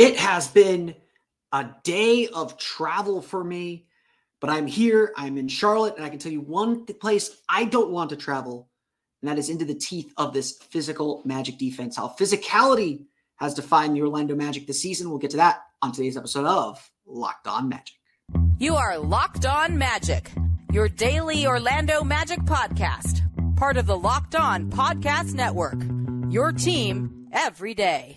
It has been a day of travel for me, but I'm here. I'm in Charlotte, and I can tell you one place I don't want to travel, and that is into the teeth of this physical Magic defense. How physicality has defined the Orlando Magic this season. We'll get to that on today's episode of Locked On Magic. You are Locked On Magic, your daily Orlando Magic podcast, part of the Locked On Podcast Network, your team every day.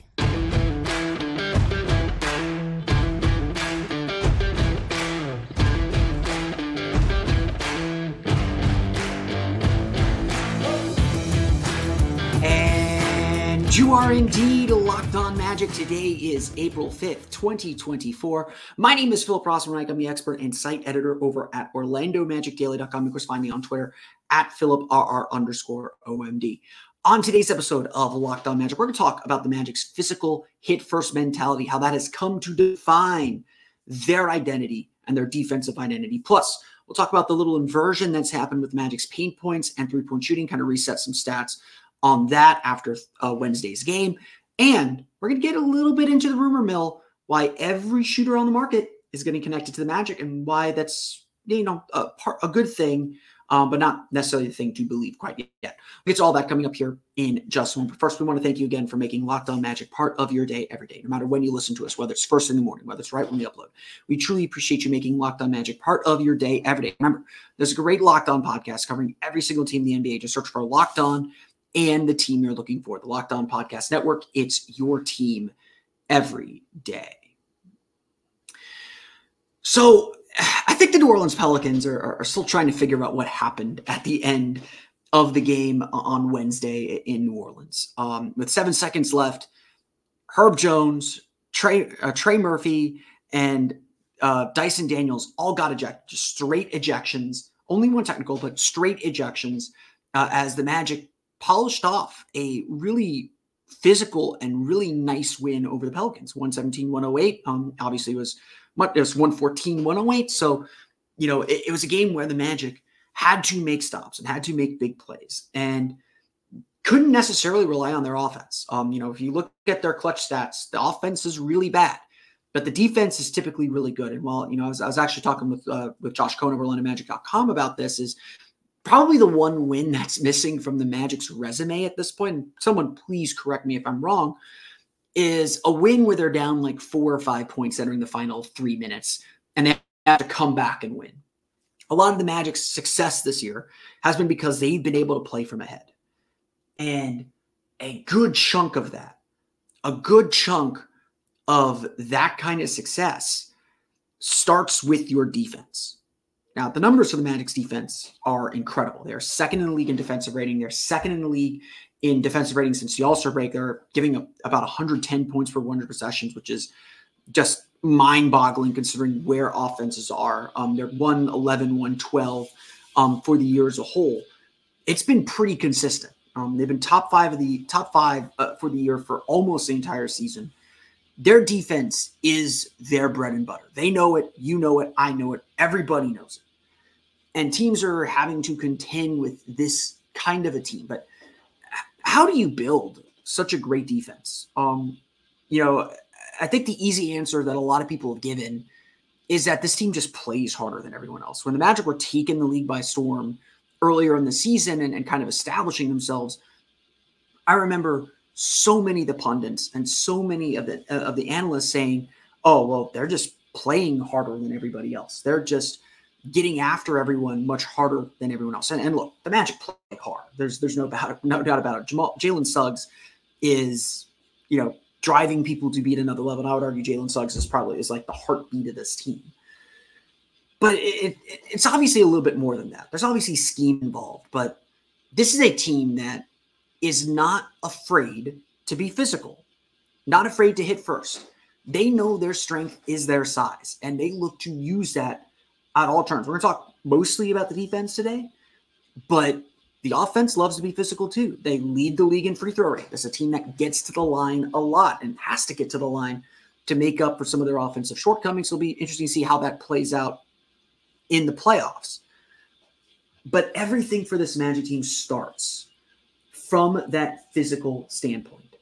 You are indeed Locked On Magic. Today is April 5th, 2024. My name is Philip Rossman-Wright. I'm the expert and site editor over at OrlandoMagicDaily.com. You can find me on Twitter at @PhilipRR_OMD. On today's episode of Locked On Magic, we're going to talk about the Magic's physical hit-first mentality, how that has come to define their identity and their defensive identity. Plus, we'll talk about the little inversion that's happened with Magic's pain points and three-point shooting, kind of reset some stats on that after Wednesday's game. And we're going to get a little bit into the rumor mill, why every shooter on the market is getting connected to the Magic and why that's, you know, a good thing, but not necessarily the thing to believe quite yet. We'll get to all that coming up here in just a moment. But first, we want to thank you again for making Locked On Magic part of your day every day, no matter when you listen to us, whether it's first in the morning, whether it's right when we upload. We truly appreciate you making Locked On Magic part of your day every day. Remember, there's a great Locked On podcast covering every single team in the NBA. Just search for Locked On and the team you're looking for. The Locked On Podcast Network, it's your team every day. So I think the New Orleans Pelicans are still trying to figure out what happened at the end of the game on Wednesday in New Orleans. With 7 seconds left, Herb Jones, Trey Murphy, and Dyson Daniels all got ejected, just straight ejections. Only one technical, but straight ejections as the Magic polished off a really physical and really nice win over the Pelicans, 117-108. Obviously, it was 114-108. So, you know, it was a game where the Magic had to make stops and had to make big plays and couldn't necessarily rely on their offense. You know, if you look at their clutch stats, the offense is really bad, but the defense is typically really good. And while, you know, I was actually talking with Josh Cohn of OrlandoMagic.com about this, is probably the one win that's missing from the Magic's resume at this point, and someone please correct me if I'm wrong, is a win where they're down like 4 or 5 points entering the final 3 minutes, and they have to come back and win. A lot of the Magic's success this year has been because they've been able to play from ahead. And a good chunk of that kind of success starts with your defense. Now, the numbers for the Magic's defense are incredible. They're second in the league in defensive rating. They're second in the league in defensive rating since the All-Star break. They're giving up about 110 points per 100 possessions, which is just mind-boggling considering where offenses are. They're 111, 112 for the year as a whole. It's been pretty consistent. They've been top five for the year for almost the entire season. Their defense is their bread and butter. They know it. You know it. I know it. Everybody knows it. And teams are having to contend with this kind of a team. But how do you build such a great defense? You know, I think the easy answer that a lot of people have given is that this team just plays harder than everyone else. When the Magic were taking the league by storm earlier in the season and kind of establishing themselves, I remember so many of the pundits and so many of the analysts saying, oh, well, they're just playing harder than everybody else. They're just getting after everyone much harder than everyone else. And look, the Magic played hard. There's no doubt about it. Jalen Suggs is, you know, driving people to be at another level. And I would argue Jalen Suggs is like the heartbeat of this team. But it's obviously a little bit more than that. There's obviously scheme involved. But this is a team that is not afraid to be physical, not afraid to hit first. They know their strength is their size, and they look to use that at all turns. We're going to talk mostly about the defense today, but the offense loves to be physical too. They lead the league in free throw rate. It's a team that gets to the line a lot and has to get to the line to make up for some of their offensive shortcomings. It'll be interesting to see how that plays out in the playoffs. But everything for this Magic team starts from that physical standpoint,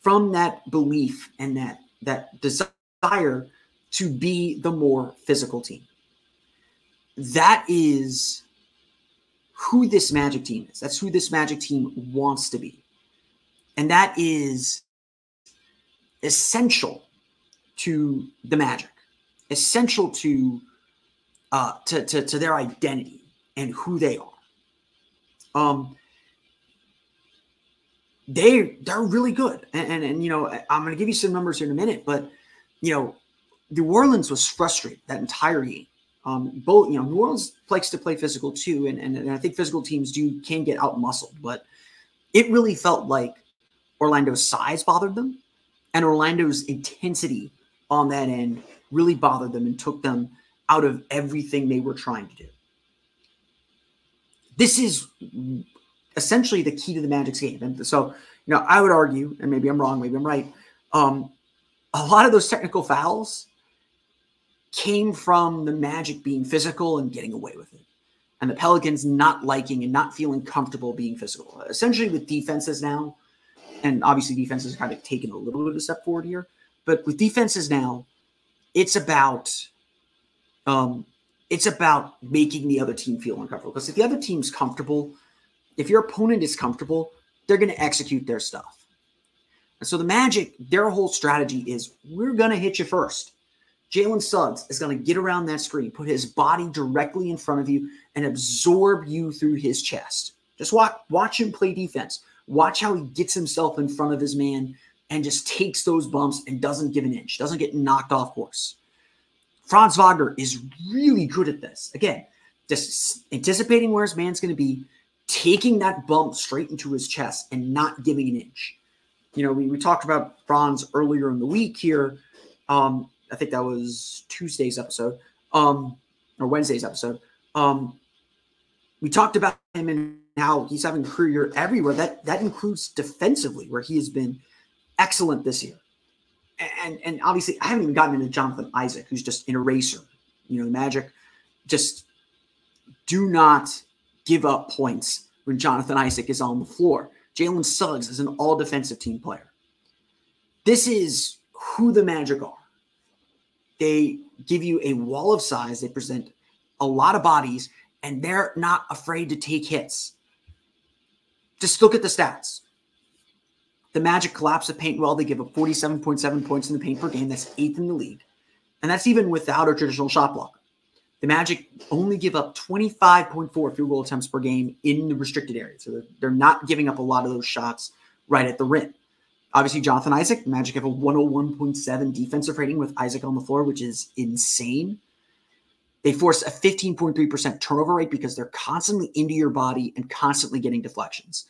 from that belief and that that desire to be the more physical team. That is who this Magic team is. That's who this Magic team wants to be. And that is essential to the Magic, essential to their identity and who they are. They're really good. And you know, I'm going to give you some numbers here in a minute, but you know, New Orleans was frustrated that entire game. Both, you know, New Orleans likes to play physical too. And I think physical teams can get out muscled, but it really felt like Orlando's size bothered them and Orlando's intensity on that end really bothered them and took them out of everything they were trying to do. This is essentially the key to the Magic's game. And so, you know, I would argue, and maybe I'm wrong, maybe I'm right, a lot of those technical fouls came from the Magic being physical and getting away with it, and the Pelicans not liking and not feeling comfortable being physical. Essentially with defenses now, and obviously defenses have kind of taken a little bit of a step forward here, but with defenses now, it's about making the other team feel uncomfortable. Because if the other team's comfortable, if your opponent is comfortable, they're going to execute their stuff. And so the Magic, their whole strategy is, we're going to hit you first. Jalen Suggs is going to get around that screen, put his body directly in front of you, and absorb you through his chest. Just watch him play defense. Watch how he gets himself in front of his man and just takes those bumps and doesn't give an inch, doesn't get knocked off course. Franz Wagner is really good at this. Again, just anticipating where his man's going to be, taking that bump straight into his chest and not giving an inch. You know, we talked about Franz earlier in the week here. I think that was Tuesday's episode or Wednesday's episode. We talked about him and how he's having a career everywhere. That includes defensively, where he has been excellent this year. And obviously, I haven't even gotten into Jonathan Isaac, who's just an eraser. You know, the Magic just do not give up points when Jonathan Isaac is on the floor. Jalen Suggs is an all-defensive team player. This is who the Magic are. They give you a wall of size. They present a lot of bodies, and they're not afraid to take hits. Just look at the stats. The Magic collapse the paint well. They give up 47.7 points in the paint per game. That's 8th in the league. And that's even without a traditional shot blocker. The Magic only give up 25.4 field goal attempts per game in the restricted area. So they're not giving up a lot of those shots right at the rim. Obviously, Jonathan Isaac, the Magic have a 101.7 defensive rating with Isaac on the floor, which is insane. They force a 15.3% turnover rate because they're constantly into your body and constantly getting deflections.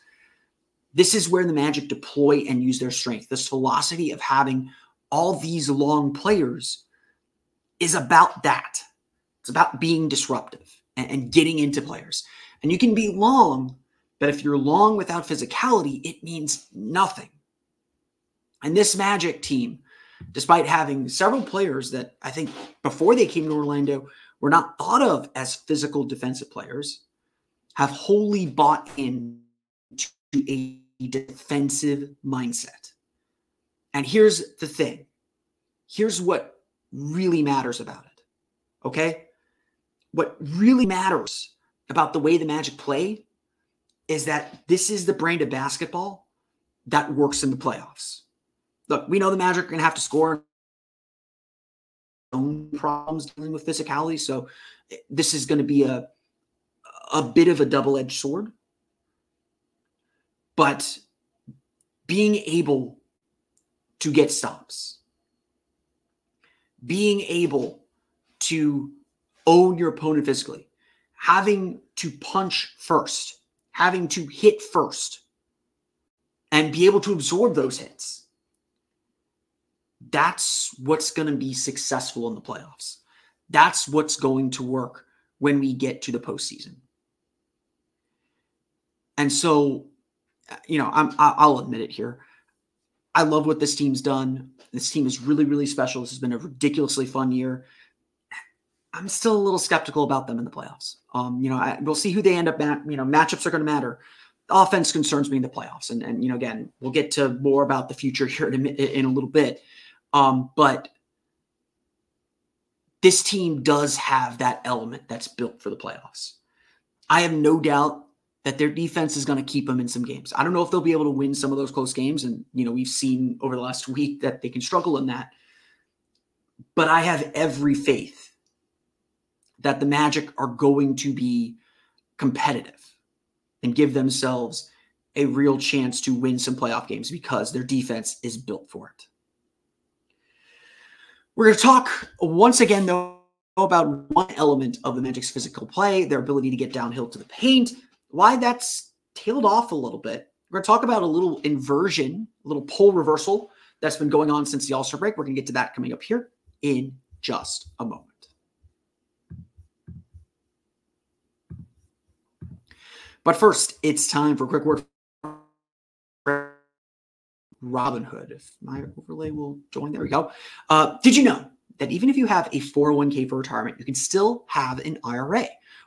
This is where the Magic deploy and use their strength. This philosophy of having all these long players is about that. It's about being disruptive and getting into players. And you can be long, but if you're long without physicality, it means nothing. And this Magic team, despite having several players that I think before they came to Orlando were not thought of as physical defensive players, have wholly bought in to a defensive mindset. And here's the thing. Here's what really matters about it. Okay? What really matters about the way the Magic play is that this is the brand of basketball that works in the playoffs. Look, we know the Magic are going to have to score own problems dealing with physicality, so this is going to be a bit of a double-edged sword. But being able to get stops, being able to own your opponent physically, having to punch first, having to hit first, and be able to absorb those hits. That's what's going to be successful in the playoffs. That's what's going to work when we get to the postseason. And so, you know, I'll admit it here. I love what this team's done. This team is really, really special. This has been a ridiculously fun year. I'm still a little skeptical about them in the playoffs. You know, we'll see who they end up at. You know, matchups are going to matter. Offense concerns me in the playoffs. And, you know, again, we'll get to more about the future here in a little bit. But this team does have that element that's built for the playoffs. I have no doubt that their defense is going to keep them in some games. I don't know if they'll be able to win some of those close games. And, you know, we've seen over the last week that they can struggle in that. But I have every faith that the Magic are going to be competitive and give themselves a real chance to win some playoff games because their defense is built for it. We're going to talk once again, though, about one element of the Magic's physical play, their ability to get downhill to the paint, why that's tailed off a little bit. We're going to talk about a little inversion, a little pole reversal that's been going on since the All-Star break. We're going to get to that coming up here in just a moment. But first, it's time for a quick word from Robinhood. If my overlay will join, there we go. Did you know that even if you have a 401k for retirement, you can still have an IRA?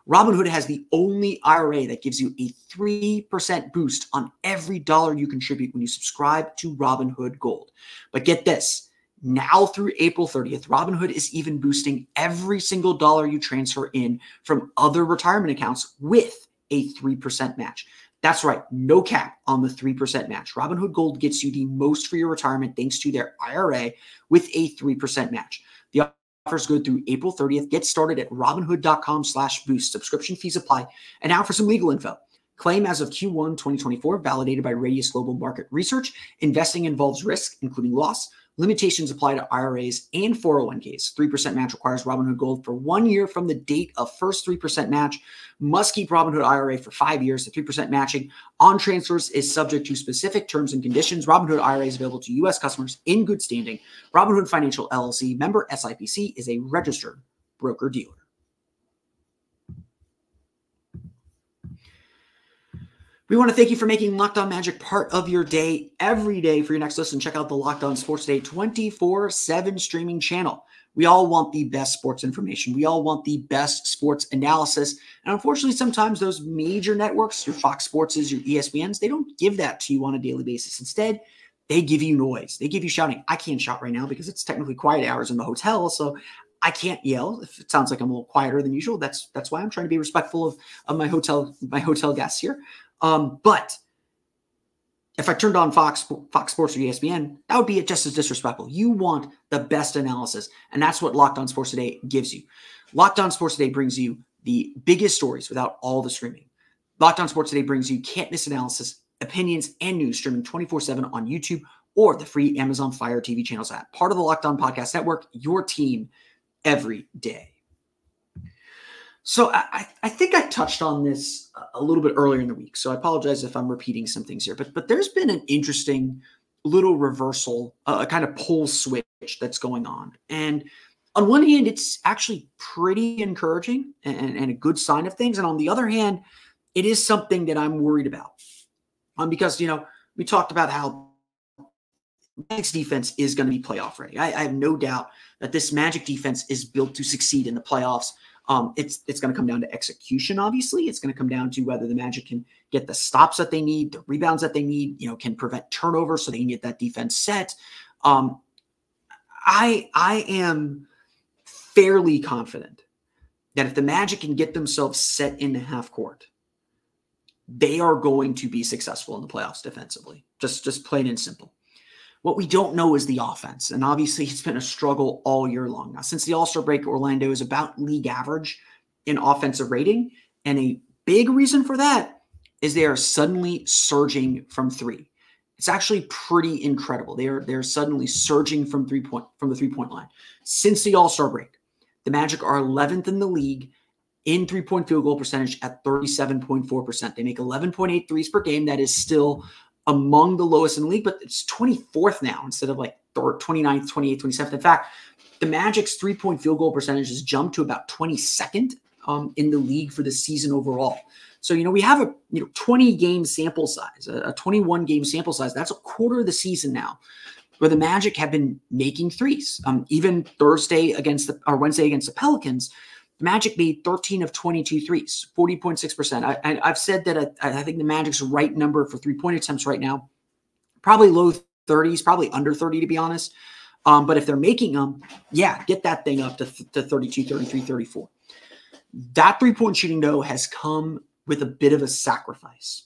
Robinhood has the only IRA that gives you a 3% boost on every dollar you contribute when you subscribe to Robinhood Gold. But get this, now through April 30th, Robinhood is even boosting every single dollar you transfer in from other retirement accounts with a 3% match. That's right, no cap on the 3% match. Robinhood Gold gets you the most for your retirement thanks to their IRA with a 3% match. The offer is good through April 30th. Get started at robinhood.com/boost. Subscription fees apply. And now for some legal info. Claim as of Q1 2024, validated by Radius Global Market Research. Investing involves risk, including loss. Limitations apply to IRAs and 401ks. 3% match requires Robinhood Gold for 1 year from the date of first 3% match. Must keep Robinhood IRA for 5 years. The 3% matching on transfers is subject to specific terms and conditions. Robinhood IRA is available to U.S. customers in good standing. Robinhood Financial LLC, member SIPC, is a registered broker-dealer. We want to thank you for making Locked On Magic part of your day every day. For your next listen, check out the Locked On Sports Day 24/7 streaming channel. We all want the best sports information. We all want the best sports analysis. And unfortunately, sometimes those major networks, your Fox Sportses, your ESPNs, they don't give that to you on a daily basis. Instead, they give you noise. They give you shouting. I can't shout right now because it's technically quiet hours in the hotel, so I can't yell. If it sounds like I'm a little quieter than usual, that's why I'm trying to be respectful of my hotel guests here. But if I turned on Fox Sports or ESPN, that would be just as disrespectful. You want the best analysis, and that's what Locked On Sports Today gives you. Locked On Sports Today brings you the biggest stories without all the screaming. Locked On Sports Today brings you can't-miss analysis, opinions, and news streaming 24/7 on YouTube or the free Amazon Fire TV channels app. Part of the Locked On Podcast Network, your team every day. So I think I touched on this a little bit earlier in the week, so I apologize if I'm repeating some things here. But there's been an interesting little reversal, a kind of pole switch that's going on. And on one hand, it's actually pretty encouraging and a good sign of things. And on the other hand, it is something that I'm worried about because, you know, we talked about how Magic's defense is going to be playoff ready. I have no doubt that this Magic defense is built to succeed in the playoffs. It's going to come down to execution, obviously. It's going to come down to whether the Magic can get the stops that they need, the rebounds that they need, you know, can prevent turnovers so they can get that defense set. I am fairly confident that if the Magic can get themselves set in the half court, they are going to be successful in the playoffs defensively, just plain and simple. What we don't know is the offense, and obviously it's been a struggle all year long. Now, since the All-Star break, Orlando is about league average in offensive rating, and a big reason for that is they are suddenly surging from three. It's actually pretty incredible. They're suddenly surging from the three-point line. Since the All-Star break, the Magic are 11th in the league in three-point field goal percentage at 37.4%. They make 11.8 threes per game. That is still among the lowest in the league, but it's 24th now instead of like 29th, 28th, 27th. In fact, the Magic's three-point field goal percentage has jumped to about 22nd in the league for the season overall. So, you know, we have a 20-game sample size, a 21-game sample size. That's a quarter of the season now where the Magic have been making threes. Even Wednesday against the Pelicans, the Magic made 13 of 22 threes, 40.6%. I've said that I think the Magic's right number for three-point attempts right now, probably low 30s, probably under 30 to be honest. But if they're making them, yeah, get that thing up to 32, 33, 34. That three-point shooting, though, has come with a bit of a sacrifice.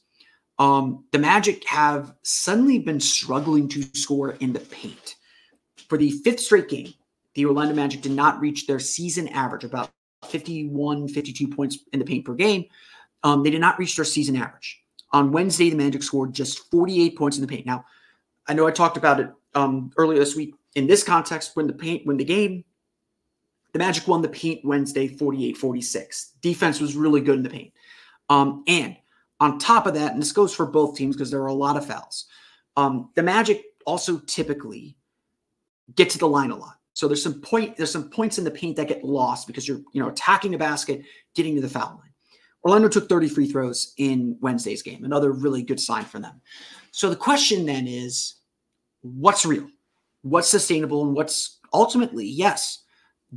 The Magic have suddenly been struggling to score in the paint. For the fifth straight game, the Orlando Magic did not reach their season average, about 51, 52 points in the paint per game. They did not reach their season average. On Wednesday, the Magic scored just 48 points in the paint. Now, I know I talked about it earlier this week. In this context, the Magic won the paint Wednesday 48-46. Defense was really good in the paint. And on top of that, and this goes for both teams because there are a lot of fouls, the Magic also typically get to the line a lot. So there's some points in the paint that get lost because you're attacking the basket, getting to the foul line. Orlando took 30 free throws in Wednesday's game, another really good sign for them. So the question then is, what's real? What's sustainable? And what's ultimately, yes,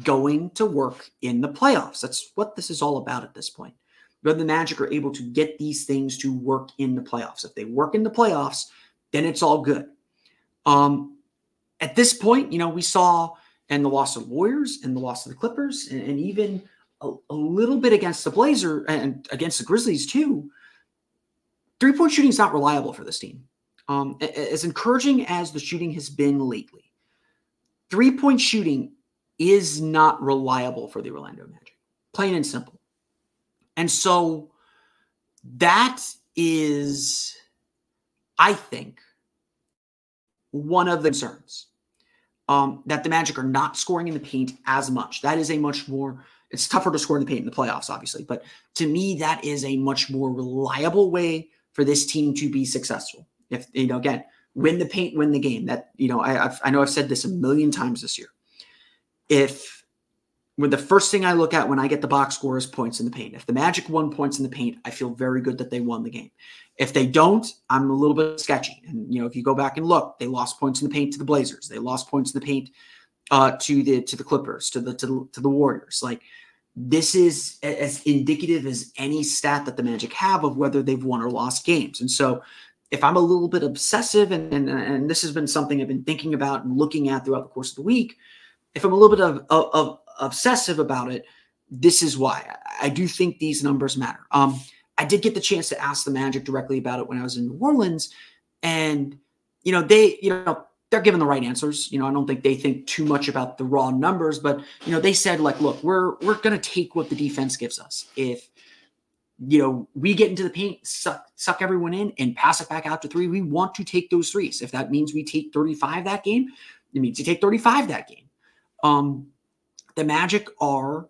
going to work in the playoffs? That's what this is all about at this point. Whether the Magic are able to get these things to work in the playoffs. If they work in the playoffs, then it's all good. At this point, we saw and the loss of Warriors and the loss of the Clippers and even a little bit against the Blazers and against the Grizzlies too. Three-point shooting is not reliable for this team. As encouraging as the shooting has been lately, three-point shooting is not reliable for the Orlando Magic, plain and simple. And so that is, I think, one of the concerns, that the Magic are not scoring in the paint as much. That is a much more, it's tougher to score in the paint in the playoffs, obviously. But to me, that is a much more reliable way for this team to be successful. If, again, win the paint, win the game. That, I know I've said this a million times this year. When the first thing I look at when I get the box score is points in the paint. If the Magic won points in the paint, I feel very good that they won the game. If they don't, I'm a little bit sketchy. And, if you go back and look, they lost points in the paint to the Blazers. They lost points in the paint to the Clippers, to the Warriors. Like, this is as indicative as any stat that the Magic have of whether they've won or lost games. And so if I'm a little bit obsessive, and this has been something I've been thinking about and looking at throughout the course of the week, if I'm a little bit of obsessive about it, this is why. I do think these numbers matter. I did get the chance to ask the Magic directly about it when I was in New Orleans, and they're giving the right answers. I don't think they think too much about the raw numbers, but they said, like, look, we're gonna take what the defense gives us. If we get into the paint, suck everyone in, and pass it back out to three, we want to take those threes. If that means we take 35 that game, it means you take 35 that game. The Magic are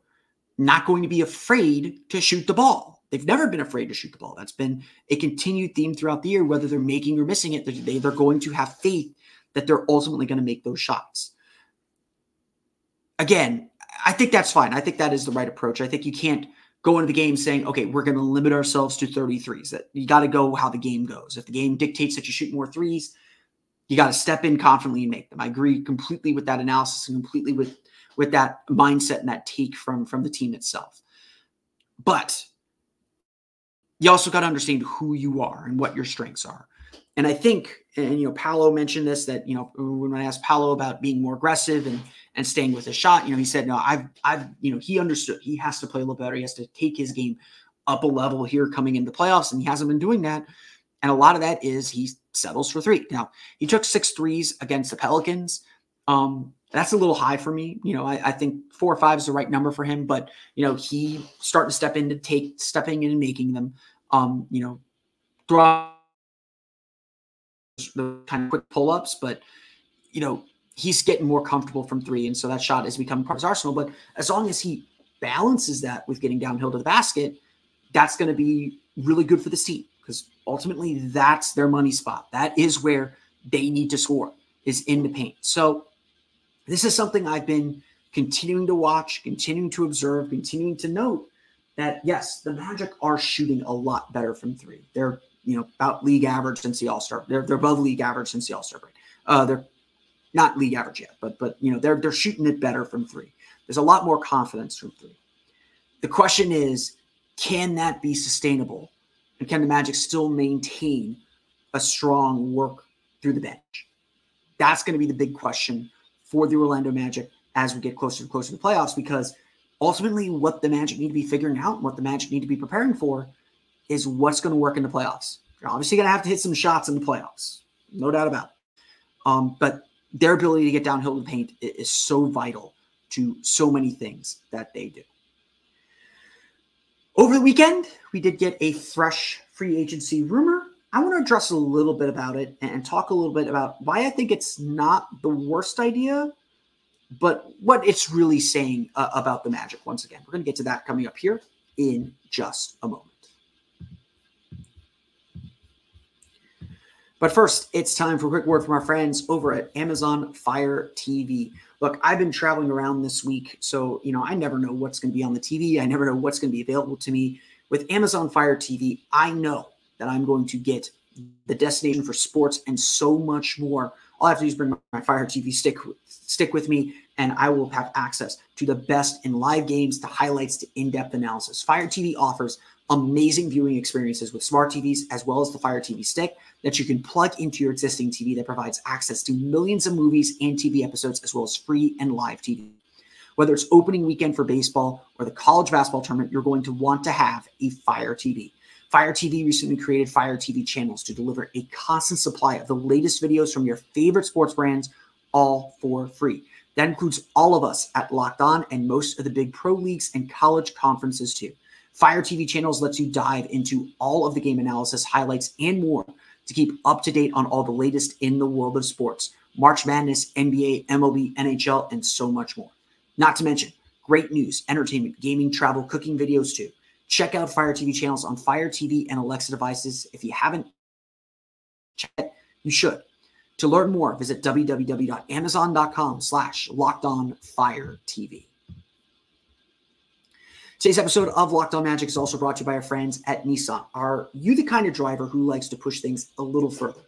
not going to be afraid to shoot the ball. They've never been afraid to shoot the ball. That's been a continued theme throughout the year, whether they're making or missing it. They're going to have faith that they're ultimately going to make those shots. Again, I think that's fine. I think that is the right approach. I think you can't go into the game saying, okay, we're going to limit ourselves to 33s. That you got to go how the game goes. If the game dictates that you shoot more threes, you got to step in confidently and make them. I agree completely with that analysis and completely with that mindset and that take from the team itself. But you also got to understand who you are and what your strengths are. And I think, Paolo mentioned this, that, when I asked Paolo about being more aggressive and staying with his shot, he said, no, he understood he has to play a little better. He has to take his game up a level here coming into the playoffs, and he hasn't been doing that. And a lot of that is he settles for three. Now, he took 6 threes against the Pelicans. That's a little high for me. I think 4 or 5 is the right number for him, but he starting to stepping in and making them, throw the kind of quick pull-ups, but he's getting more comfortable from three. And so that shot has become part of his arsenal, but as long as he balances that with getting downhill to the basket, that's going to be really good for the team, because ultimately that's their money spot. That is where they need to score, is in the paint. So this is something I've been continuing to watch, continuing to observe, continuing to note that, yes, the Magic are shooting a lot better from three. They're, about league average since the All-Star. They're above league average since the All-Star break. They're not league average yet, but they're shooting it better from three. There's a lot more confidence from three. The question is, can that be sustainable? And can the Magic still maintain a strong work through the bench? That's going to be the big question for the Orlando Magic as we get closer and closer to the playoffs, because ultimately what the Magic need to be figuring out and what the Magic need to be preparing for is what's going to work in the playoffs. You're obviously going to have to hit some shots in the playoffs, no doubt about it. But their ability to get downhill to the paint is so vital to so many things that they do. Over the weekend, we did get a fresh free agency rumor. I want to address a little bit about it and talk a little bit about why I think it's not the worst idea, but what it's really saying about the Magic once again. We're going to get to that coming up here in just a moment. But first, it's time for a quick word from our friends over at Amazon Fire TV. Look, I've been traveling around this week, so I never know what's going to be on the TV. I never know what's going to be available to me. With Amazon Fire TV, I know that I'm going to get the destination for sports and so much more. All I have to do is bring my Fire TV stick with me, and I will have access to the best in live games, to highlights, to in-depth analysis. Fire TV offers amazing viewing experiences with smart TVs as well as the Fire TV stick that you can plug into your existing TV that provides access to millions of movies and TV episodes as well as free and live TV. Whether it's opening weekend for baseball or the college basketball tournament, you're going to want to have a Fire TV. Fire TV recently created Fire TV channels to deliver a constant supply of the latest videos from your favorite sports brands, all for free. That includes all of us at Locked On and most of the big pro leagues and college conferences too. Fire TV channels lets you dive into all of the game analysis, highlights, and more to keep up to date on all the latest in the world of sports. March Madness, NBA, MLB, NHL, and so much more. Not to mention great news, entertainment, gaming, travel, cooking videos too. Check out Fire TV channels on Fire TV and Alexa devices. If you haven't checked it, you should. To learn more, visit www.amazon.com/LockedOnFireTV. Today's episode of Locked On Magic is also brought to you by our friends at Nissan. Are you the kind of driver who likes to push things a little further?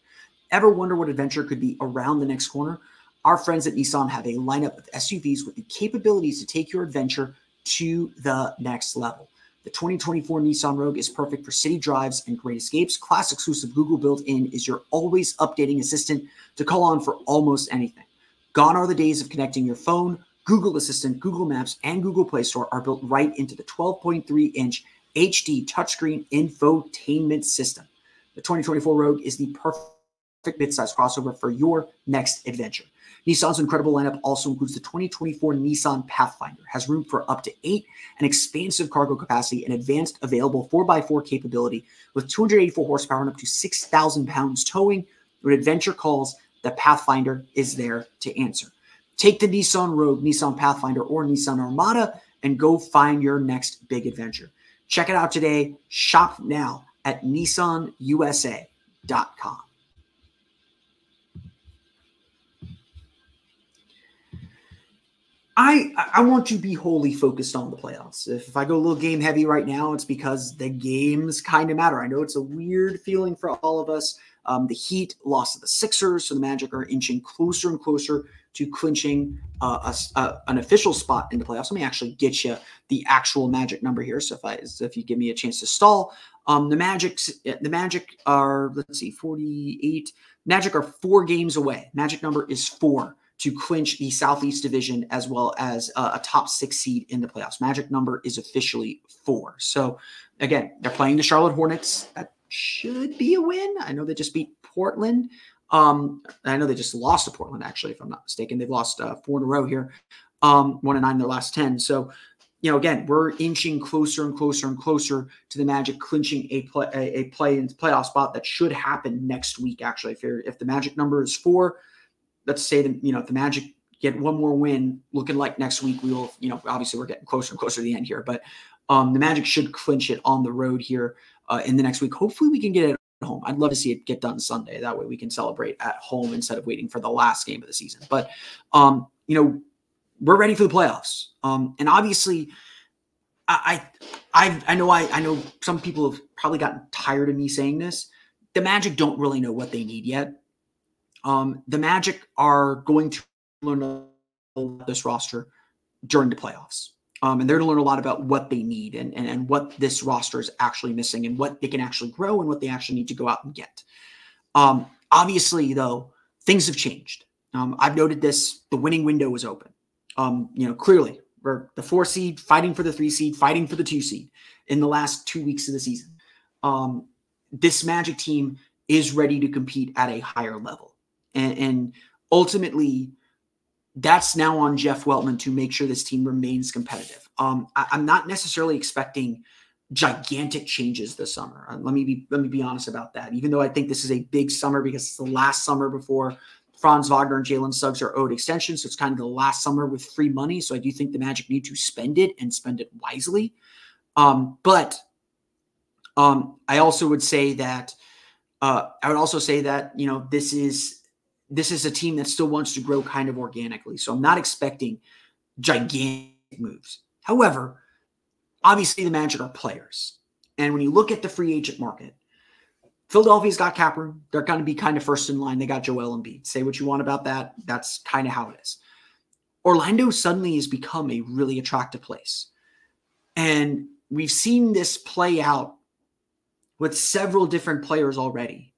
Ever wonder what adventure could be around the next corner? Our friends at Nissan have a lineup of SUVs with the capabilities to take your adventure to the next level. The 2024 Nissan Rogue is perfect for city drives and great escapes. Class exclusive Google built-in is your always updating assistant to call on for almost anything. Gone are the days of connecting your phone. Google Assistant, Google Maps, and Google Play Store are built right into the 12.3-inch HD touchscreen infotainment system. The 2024 Rogue is the perfect midsize crossover for your next adventure. Nissan's incredible lineup also includes the 2024 Nissan Pathfinder, has room for up to 8, an expansive cargo capacity, and advanced available 4x4 capability with 284 horsepower and up to 6,000 pounds towing. When adventure calls, the Pathfinder is there to answer. Take the Nissan Rogue, Nissan Pathfinder, or Nissan Armada and go find your next big adventure. Check it out today. Shop now at NissanUSA.com. I want to be wholly focused on the playoffs. If I go a little game heavy right now, it's because the games kind of matter. I know it's a weird feeling for all of us. The Heat lost to the Sixers, so the Magic are inching closer and closer to clinching an official spot in the playoffs. Let me actually get you the actual Magic number here. So if you give me a chance to stall, the Magic are, let's see, 48. Magic are 4 games away. Magic number is 4 to clinch the Southeast Division as well as a top 6 seed in the playoffs. Magic number is officially 4. So again, they're playing the Charlotte Hornets. That should be a win. I know they just beat Portland. I know they just lost to Portland, actually, if I'm not mistaken. They've lost 4 in a row here, 1-9 in their last 10. So, again, we're inching closer and closer and closer to the Magic clinching a playoff spot that should happen next week, actually. If the Magic number is 4, let's say that, if the Magic get one more win, looking like next week, we will, obviously we're getting closer and closer to the end here, but the Magic should clinch it on the road here in the next week. Hopefully we can get it home. I'd love to see it get done Sunday. That way we can celebrate at home instead of waiting for the last game of the season. But, we're ready for the playoffs. And obviously I know some people have probably gotten tired of me saying this. The Magic don't really know what they need yet. The Magic are going to learn this roster during the playoffs. And they're going to learn a lot about what they need and what this roster is actually missing and what they can actually grow and what they actually need to go out and get. Obviously, though, things have changed. I've noted this, the winning window is open. Clearly we're the 4 seed fighting for the 3 seed, fighting for the 2 seed in the last 2 weeks of the season. This Magic team is ready to compete at a higher level. And ultimately that's now on Jeff Weltman to make sure this team remains competitive. I'm not necessarily expecting gigantic changes this summer. Let me be honest about that. Even though I think this is a big summer because it's the last summer before Franz Wagner and Jalen Suggs are owed extensions. So it's kind of the last summer with free money. So I do think the Magic need to spend it and spend it wisely. I also would say that this is a team that still wants to grow kind of organically. So I'm not expecting gigantic moves. However, obviously the Magic are players. And when you look at the free agent market, Philadelphia's got cap room. They're going to be kind of first in line. They got Joel Embiid. Say what you want about that. That's kind of how it is. Orlando suddenly has become a really attractive place. And we've seen this play out with several different players already,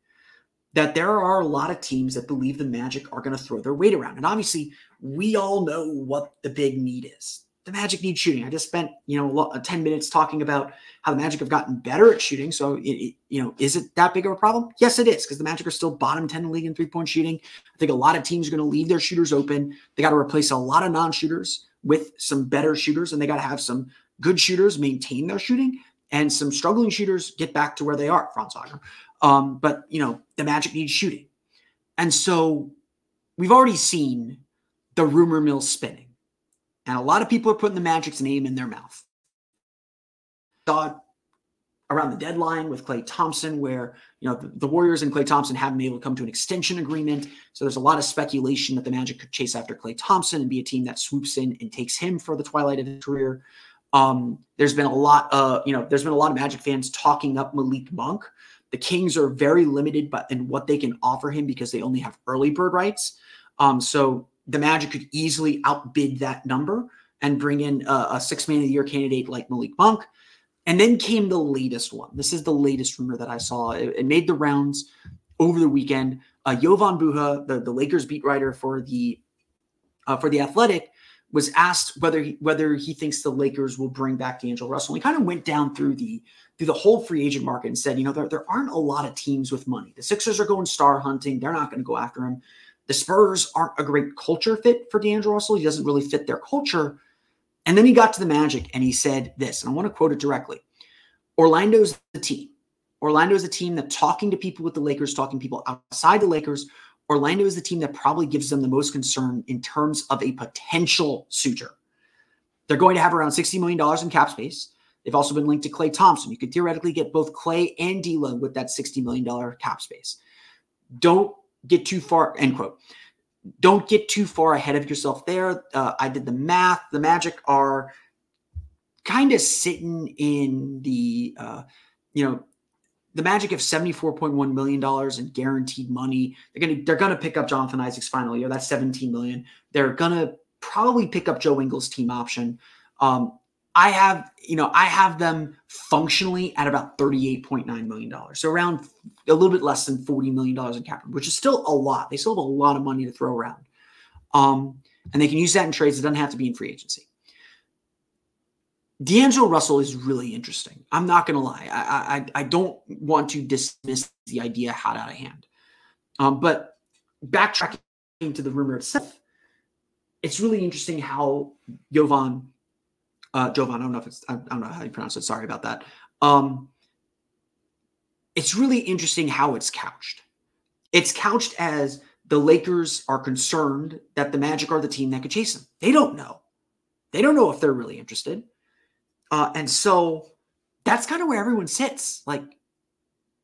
that there are a lot of teams that believe the Magic are going to throw their weight around. And obviously, we all know what the big need is. The Magic need shooting. I just spent, 10 minutes talking about how the Magic have gotten better at shooting. So, is it that big of a problem? Yes, it is, because the Magic are still bottom 10 in the league in three-point shooting. I think a lot of teams are going to leave their shooters open. They got to replace a lot of non-shooters with some better shooters, and they got to have some good shooters maintain their shooting and some struggling shooters get back to where they are, Franz Wagner. The Magic needs shooting. And so we've already seen the rumor mill spinning. And a lot of people are putting the Magic's name in their mouth. Saw it around the deadline with Klay Thompson, where the Warriors and Klay Thompson haven't been able to come to an extension agreement. So there's a lot of speculation that the Magic could chase after Klay Thompson and be a team that swoops in and takes him for the twilight of his career. There's been a lot of Magic fans talking up Malik Monk. The Kings are very limited in what they can offer him because they only have early bird rights. So the Magic could easily outbid that number and bring in a six-man-of-the-year candidate like Malik Monk. And then came the latest one. This is the latest rumor that I saw. It made the rounds over the weekend. Jovan Buha, the Lakers beat writer for the Athletic, was asked whether he thinks the Lakers will bring back D'Angelo Russell. And he kind of went down through the whole free agent market and said, there aren't a lot of teams with money. The Sixers are going star hunting. They're not going to go after him. The Spurs aren't a great culture fit for D'Angelo Russell. He doesn't really fit their culture. And then he got to the Magic and he said this, and I want to quote it directly. Orlando's the team. Orlando is the team that talking to people with the Lakers, talking to people outside the Lakers, Orlando is the team that probably gives them the most concern in terms of a potential suitor. They're going to have around $60 million in cap space. They've also been linked to Klay Thompson. You could theoretically get both Klay and D'Lo with that $60 million cap space. Don't get too far, end quote. Don't get too far ahead of yourself there. I did the math. The Magic are kind of sitting in the Magic have $74.1 million in guaranteed money. They're gonna pick up Jonathan Isaac's final year. That's $17 million. They're gonna probably pick up Joe Ingles' team option. I have them functionally at about $38.9 million. So around a little bit less than $40 million in cap, which is still a lot. They still have a lot of money to throw around. And they can use that in trades. It doesn't have to be in free agency. D'Angelo Russell is really interesting. I'm not going to lie. I don't want to dismiss the idea hot out of hand. But backtracking to the rumor itself, it's really interesting how Jovan, I don't know how you pronounce it. Sorry about that. It's really interesting how it's couched. It's couched as the Lakers are concerned that the Magic are the team that could chase them. They don't know. They don't know if they're really interested. And so that's kind of where everyone sits. Like,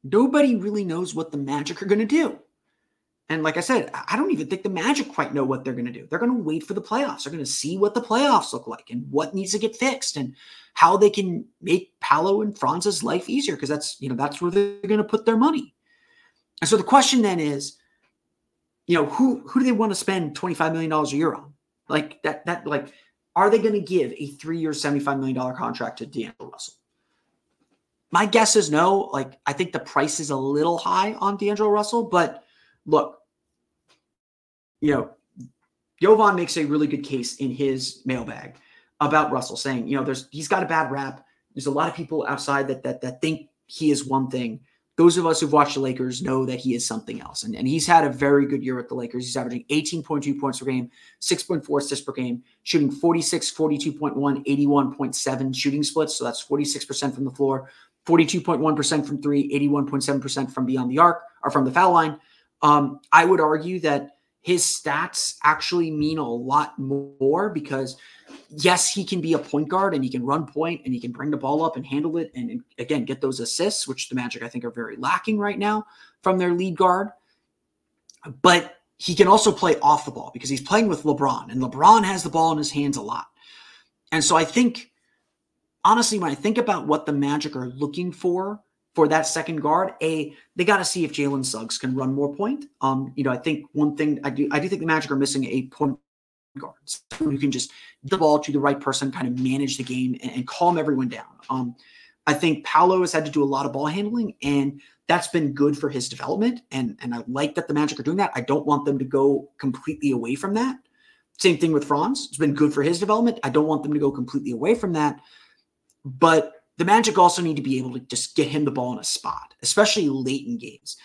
nobody really knows what the Magic are going to do. And like I said, I don't even think the Magic quite know what they're going to do. They're going to wait for the playoffs. They're going to see what the playoffs look like and what needs to get fixed and how they can make Paolo and Franz's life easier, because that's where they're going to put their money. And so the question then is, who do they want to spend $25 million a year on? Like that like, are they going to give a 3-year, $75 million contract to D'Angelo Russell? My guess is no. Like, I think the price is a little high on D'Angelo Russell, but look, Jovan makes a really good case in his mailbag about Russell, saying, you know, he's got a bad rap. There's a lot of people outside that think he is one thing. Those of us who've watched the Lakers know that he is something else. And he's had a very good year at the Lakers. He's averaging 18.2 points per game, 6.4 assists per game, shooting 46, 42.1, 81.7 shooting splits. So that's 46% from the floor, 42.1% from three, 81.7% from beyond the arc or from the foul line. I would argue that his stats actually mean a lot more because, yes, he can be a point guard and he can run point and he can bring the ball up and handle it and again, get those assists, which the Magic, I think, are very lacking right now from their lead guard. But he can also play off the ball because he's playing with LeBron, and LeBron has the ball in his hands a lot. And so I think, honestly, when I think about what the Magic are looking for that second guard, they got to see if Jalen Suggs can run more point. I think one thing I do think the Magic are missing a point guard, someone who can just give the ball to the right person, kind of manage the game and calm everyone down. I think Paolo has had to do a lot of ball handling, and that's been good for his development. And I like that the Magic are doing that. I don't want them to go completely away from that. Same thing with Franz. It's been good for his development. I don't want them to go completely away from that. But the Magic also need to be able to just get him the ball in a spot, especially late in games.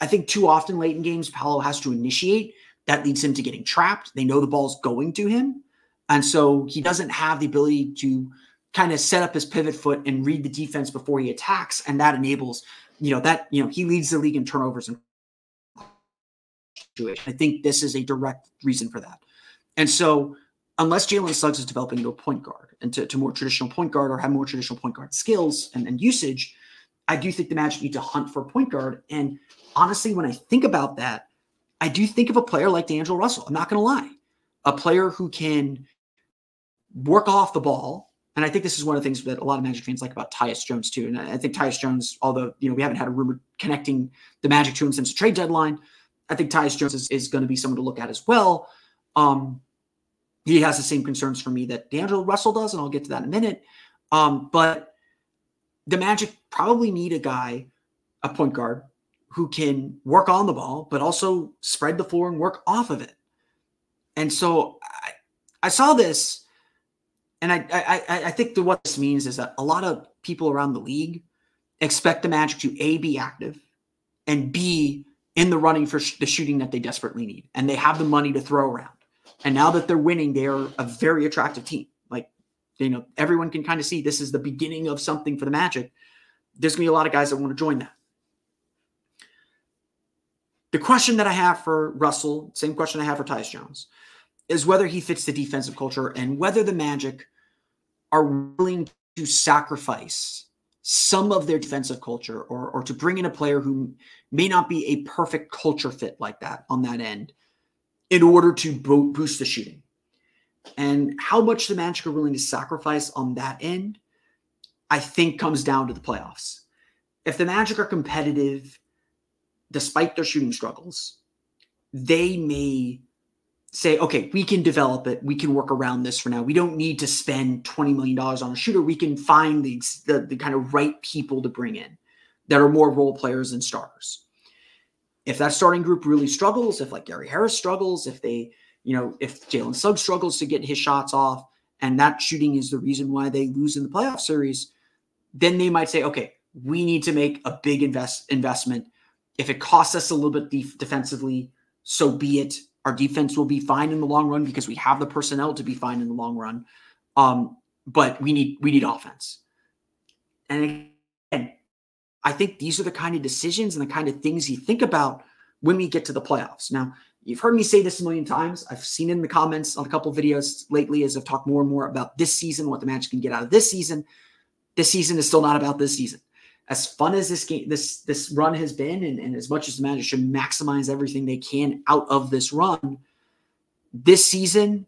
I think too often late in games, Paolo has to initiate. That leads him to getting trapped. They know the ball's going to him. And so he doesn't have the ability to kind of set up his pivot foot and read the defense before he attacks. And that enables, he leads the league in turnovers and situation. I think this is a direct reason for that. And so unless Jalen Suggs is developing into a point guard and to more traditional point guard or have more traditional point guard skills and usage, I do think the Magic need to hunt for a point guard. And honestly, when I think about that, I do think of a player like D'Angelo Russell. I'm not going to lie. A player who can work off the ball. And I think this is one of the things that a lot of Magic fans like about Tyus Jones too. And I think Tyus Jones, although we haven't had a rumor connecting the Magic to him since the trade deadline, I think Tyus Jones is going to be someone to look at as well. He has the same concerns for me that D'Angelo Russell does, and I'll get to that in a minute. But the Magic probably need a point guard, who can work on the ball, but also spread the floor and work off of it. And so I saw this, and I think that what this means is that a lot of people around the league expect the Magic to, A, be active, and B, in the running for the shooting that they desperately need. And they have the money to throw around. And now that they're winning, they are a very attractive team. Like, everyone can kind of see this is the beginning of something for the Magic. There's going to be a lot of guys that want to join that. The question that I have for Russell, same question I have for Tyus Jones, is whether he fits the defensive culture and whether the Magic are willing to sacrifice some of their defensive culture or to bring in a player who may not be a perfect culture fit like that on that end, in order to boost the shooting, and how much the Magic are willing to sacrifice on that end, I think comes down to the playoffs. If the Magic are competitive, despite their shooting struggles, they may say, okay, we can develop it. We can work around this for now. We don't need to spend $20 million on a shooter. We can find the kind of right people to bring in that are more role players and starters. If that starting group really struggles, if like Gary Harris struggles, if if Jalen Suggs struggles to get his shots off and that shooting is the reason why they lose in the playoff series, then they might say, okay, we need to make a big investment. If it costs us a little bit defensively, so be it. Our defense will be fine in the long run because we have the personnel to be fine in the long run. But we need offense. And again, I think these are the kind of decisions and the kind of things you think about when we get to the playoffs. Now, you've heard me say this a million times. I've seen it in the comments on a couple of videos lately as I've talked more and more about this season, what the Magic can get out of this season. This season is still not about this season. As fun as this game, this run has been, and as much as the Magic should maximize everything they can out of this run, this season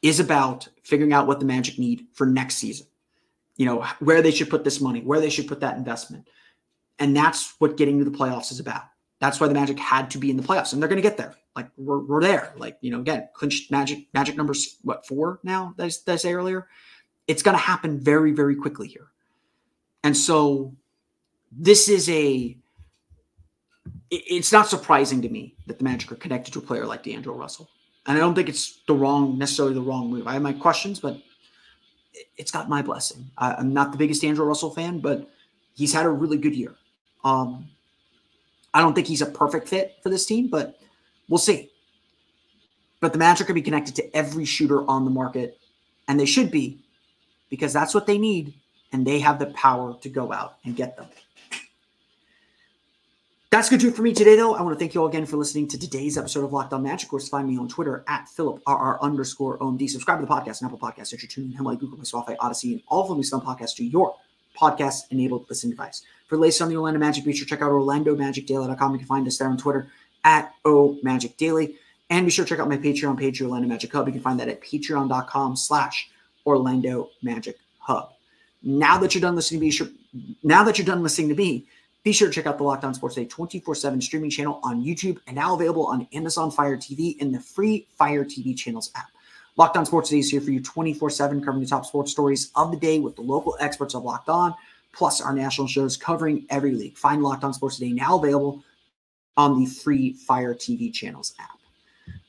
is about figuring out what the Magic need for next season. Where they should put this money, where they should put that investment. And that's what getting to the playoffs is about. That's why the Magic had to be in the playoffs, and they're going to get there. Like we're there. Like, again, clinched Magic numbers, what, 4 now that I say earlier? It's going to happen very, very quickly here. And so this is it's not surprising to me that the Magic are connected to a player like D'Angelo Russell. And I don't think it's the wrong, necessarily the wrong move. I have my questions, but it's got my blessing. I'm not the biggest D'Angelo Russell fan, but he's had a really good year. I don't think he's a perfect fit for this team, but we'll see. But the Magic could be connected to every shooter on the market, and they should be, because that's what they need, and they have the power to go out and get them. That's going to do it for me today, though. I want to thank you all again for listening to today's episode of Locked On Magic. Of course, find me on Twitter at @PhilipRR_OMD. Subscribe to the podcast on Apple Podcasts, that you're tuning in, Himalaya, Google Play, Spotify, Odyssey, and all of the Nissan podcasts to your podcast-enabled listening device. For the latest on the Orlando Magic, be sure to check out orlandomagicdaily.com. You can find us there on Twitter at @OMagicDaily. And be sure to check out my Patreon page, Orlando Magic Hub. You can find that at patreon.com/OrlandoMagicHub. Now that you're done listening to me, be sure to check out the Locked On Sports Day 24/7 streaming channel on YouTube, and now available on Amazon Fire TV and the free Fire TV channels app. Locked On Sports Day is here for you 24/7, covering the top sports stories of the day with the local experts of Locked On, plus our national shows covering every league. Find Locked On Sports Today now available on the free Fire TV channels app.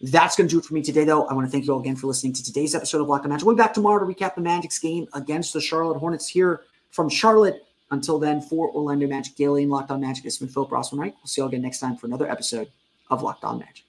That's going to do it for me today, though. I want to thank you all again for listening to today's episode of Locked On Magic. We'll be back tomorrow to recap the Magic's game against the Charlotte Hornets here from Charlotte. Until then, for Orlando Magic Daily and Locked On Magic, it's been Philip Rossman-Wright. We'll see you all again next time for another episode of Locked On Magic.